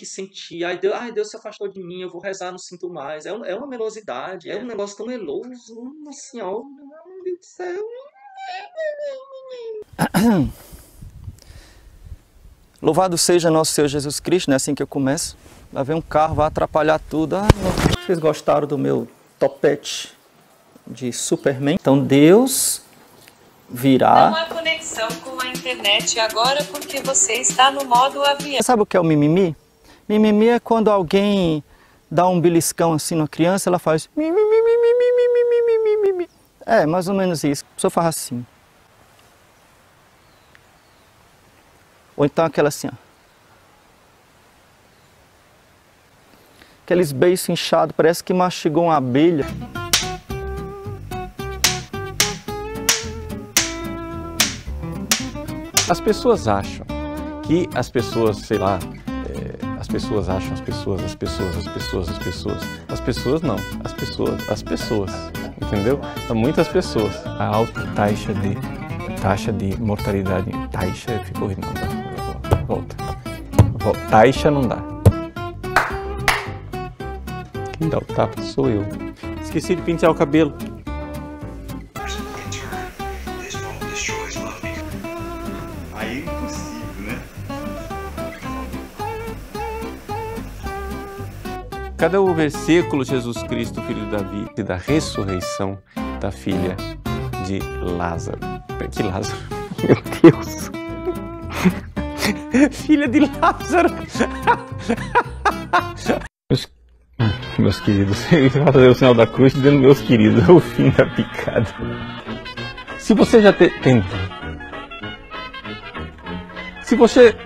que sentir. Ai, Deus se afastou de mim, eu vou rezar, não sinto mais. É uma melosidade, é um negócio tão meloso. Nossa Senhora, meu Deus do céu. Louvado seja nosso Senhor Jesus Cristo, né? Assim que eu começo. Vai ver um carro, vai atrapalhar tudo. Ah, vocês gostaram do meu topete de Superman? Então Deus virá. Não há conexão com a internet agora porque você está no modo avião. Sabe o que é o mimimi? Mimimi é quando alguém dá um beliscão assim na criança, ela faz mimimi, mimimi, mimimi. É, mais ou menos isso. A pessoa faz assim. Ou então aquela assim, ó. Aqueles beiços inchados, parece que mastigou uma abelha. As pessoas acham que as pessoas, sei lá, as pessoas acham as pessoas, entendeu? Há muitas pessoas. A alta taxa de mortalidade, taxa ficou rindo, não dá. Volta. Taxa não dá. Quem dá o tapa sou eu. Esqueci de pentear o cabelo. Aí é impossível, né? Cada o versículo Jesus Cristo, filho de Davi, e da ressurreição da filha de Lázaro. Que Lázaro? Meu Deus! Filha de Lázaro! Meus queridos, ele vai fazer o sinal da cruz dizendo, meus queridos, o fim da picada. Se você já tem... Se você...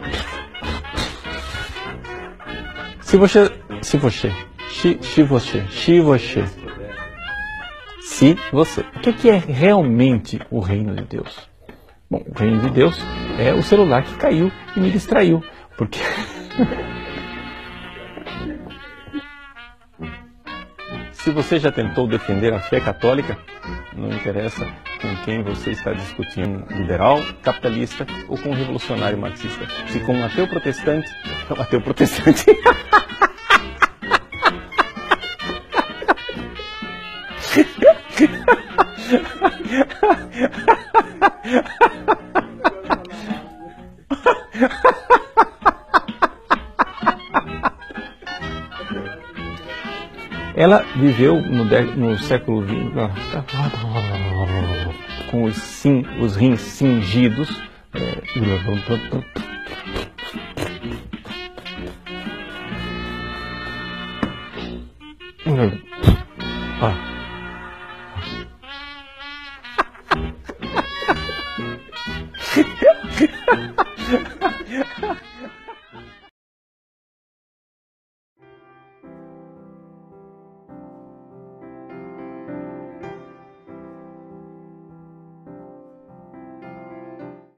O que é realmente o reino de Deus? Bom, o reino de Deus é o celular que caiu e me distraiu, porque... Se você já tentou defender a fé católica, não interessa com quem você está discutindo, liberal, capitalista ou com um revolucionário marxista. Se com um ateu protestante, é um ateu protestante. Ela viveu no século XX com os rins cingidos.